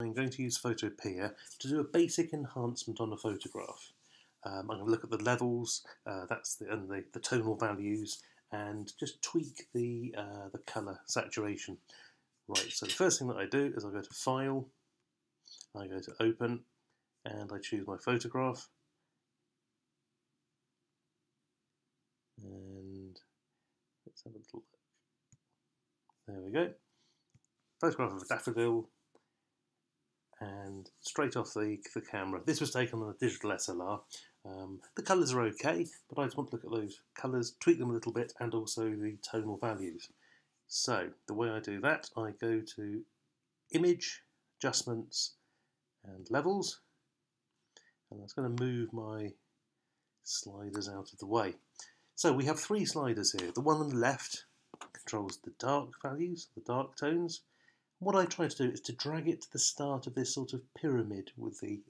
I'm going to use Photopea to do a basic enhancement on a photograph. I'm going to look at the levels, and the tonal values, and just tweak the colour saturation. Right, so the first thing that I do is I go to File, I go to Open, and I choose my photograph. And let's have a little look. There we go. Photograph of a daffodil. And straight off the camera. This was taken on a digital SLR. The colours are okay, but I just want to look at those colours, tweak them a little bit, and also the tonal values. So the way I do that, I go to Image, Adjustments, and Levels, and that's going to move my sliders out of the way. So we have three sliders here. The one on the left controls the dark values, the dark tones. What I try to do is to drag it to the start of this sort of pyramid with the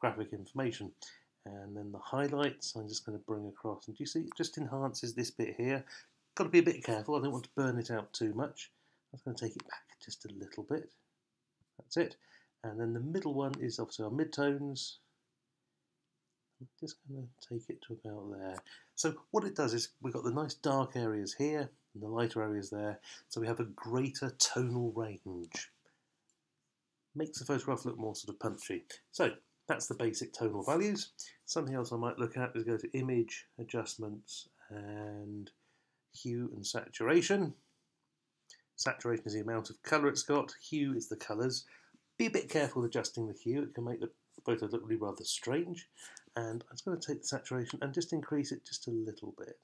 graphic information, and then the highlights I'm just going to bring across. And do you see it just enhances this bit here? Got to be a bit careful. I don't want to burn it out too much. I'm just going to take it back just a little bit. That's it. And then the middle one is obviously our midtones. I'm just going to take it to about there. So what it does is we've got the nice dark areas here and the lighter areas there, so we have a greater tonal range. Makes the photograph look more sort of punchy. So that's the basic tonal values. Something else I might look at is go to Image, Adjustments, and Hue and Saturation. Saturation is the amount of colour it's got. Hue is the colours. Be a bit careful adjusting the hue. It can make the photo look really rather strange. And I'm just going to take the saturation and just increase it just a little bit.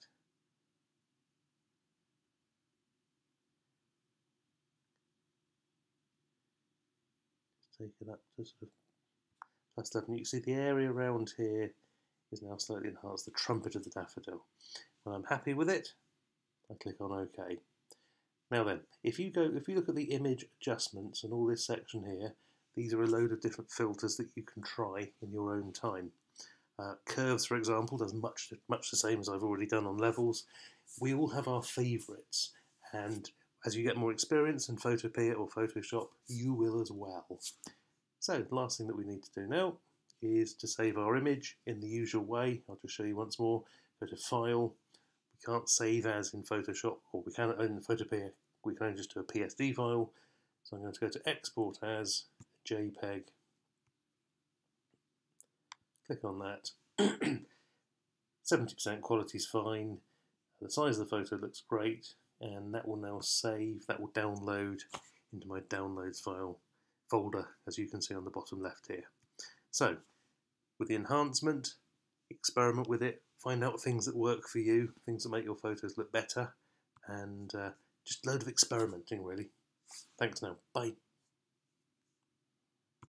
Take it up to sort of plus 11. You can see the area around here is now slightly enhanced, the trumpet of the daffodil. When I'm happy with it, I click on OK. Now then, if you look at the image adjustments and all this section here, these are a load of different filters that you can try in your own time. Curves, for example, does much the same as I've already done on levels. We all have our favourites, and as you get more experience in Photopea or Photoshop, you will as well. So the last thing that we need to do now is to save our image in the usual way. I'll just show you once more. Go to File. We can't save as in Photoshop, or we can in Photopea. We can just do a PSD file. So I'm going to go to Export as JPEG. Click on that. 70% quality is fine. The size of the photo looks great. And that will now save, that will download into my downloads file folder, as you can see on the bottom left here. So, with the enhancement, experiment with it, find out things that work for you, things that make your photos look better, and just a load of experimenting really. Thanks now, bye.